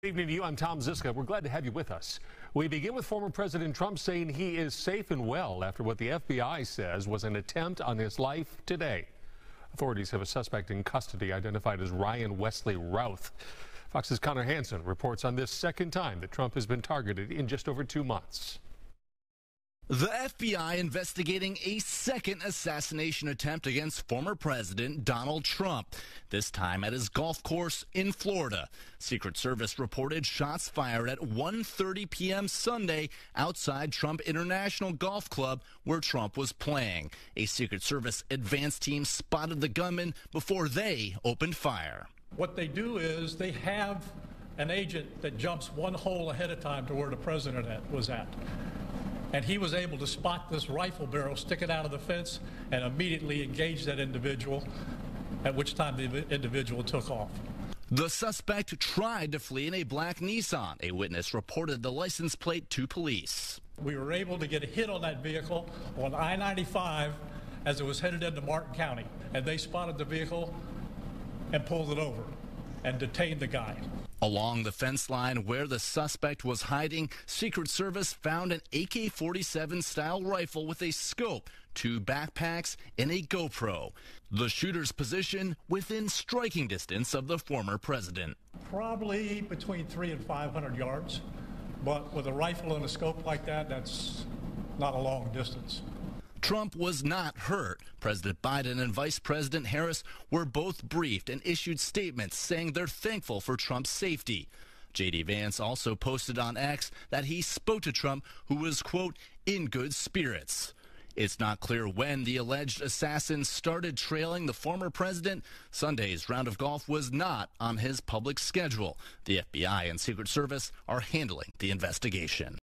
Good evening to you. I'm Tom Ziska. We're glad to have you with us. We begin with former President Trump saying he is safe and well after what the FBI says was an attempt on his life today. Authorities have a suspect in custody identified as Ryan Wesley Routh. Fox's Connor Hansen reports on this second time that Trump has been targeted in just over 2 months. The FBI investigating a second assassination attempt against former President Donald Trump, this time at his golf course in Florida. Secret Service reported shots fired at 1:30 p.m. Sunday outside Trump International Golf Club where Trump was playing. A Secret Service advance team spotted the gunman before they opened fire. What they do is they have an agent that jumps one hole ahead of time to where the president was at. And he was able to spot this rifle barrel, stick it out of the fence, and immediately engage that individual, at which time the individual took off. The suspect tried to flee in a black Nissan. A witness reported the license plate to police. We were able to get a hit on that vehicle on I-95 as it was headed into Martin County, and they spotted the vehicle and pulled it over and detained the guy. Along the fence line where the suspect was hiding, Secret Service found an AK-47 style rifle with a scope, 2 backpacks, and a GoPro. The shooter's position within striking distance of the former president. Probably between 300 and 500 yards, but with a rifle and a scope like that, that's not a long distance. Trump was not hurt. President Biden and Vice President Harris were both briefed and issued statements saying they're thankful for Trump's safety. J.D. Vance also posted on X that he spoke to Trump, who was, quote, in good spirits. It's not clear when the alleged assassin started trailing the former president. Sunday's round of golf was not on his public schedule. The FBI and Secret Service are handling the investigation.